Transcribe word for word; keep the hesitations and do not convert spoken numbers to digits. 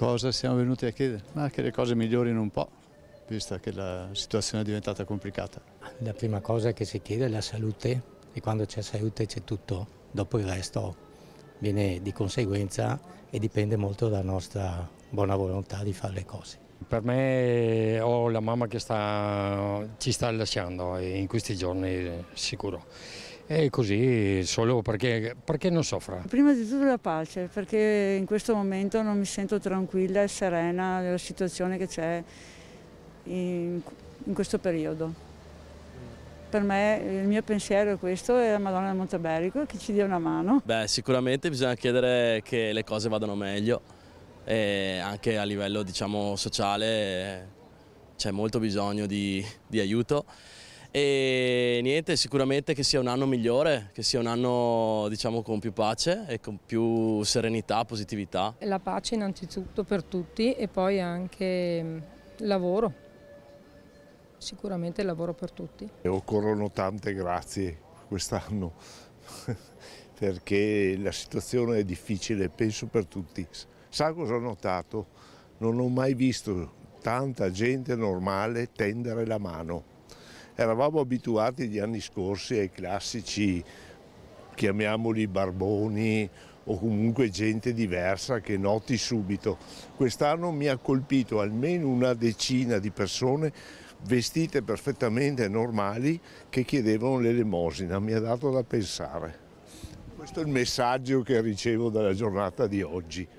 Cosa siamo venuti a chiedere? Ma che le cose migliorino un po', visto che la situazione è diventata complicata. La prima cosa che si chiede è la salute, e quando c'è salute c'è tutto, dopo il resto viene di conseguenza e dipende molto dalla nostra buona volontà di fare le cose. Per me ho la mamma che sta, ci sta lasciando in questi giorni sicuro. E così solo perché, perché non soffra. Prima di tutto la pace, perché in questo momento non mi sento tranquilla e serena della situazione che c'è in, in questo periodo. Per me il mio pensiero è questo e la Madonna di Monte Berico che ci dia una mano. Beh, sicuramente bisogna chiedere che le cose vadano meglio e anche a livello, diciamo, sociale c'è molto bisogno di, di aiuto. E niente, sicuramente che sia un anno migliore, che sia un anno, diciamo, con più pace e con più serenità, positività. La pace innanzitutto per tutti e poi anche lavoro, sicuramente lavoro per tutti. E occorrono tante grazie quest'anno perché la situazione è difficile, penso, per tutti. Sa cosa ho notato? Non ho mai visto tanta gente normale tendere la mano. Eravamo abituati gli anni scorsi ai classici, chiamiamoli barboni, o comunque gente diversa che noti subito. Quest'anno mi ha colpito almeno una decina di persone vestite perfettamente normali che chiedevano l'elemosina, mi ha dato da pensare. Questo è il messaggio che ricevo dalla giornata di oggi.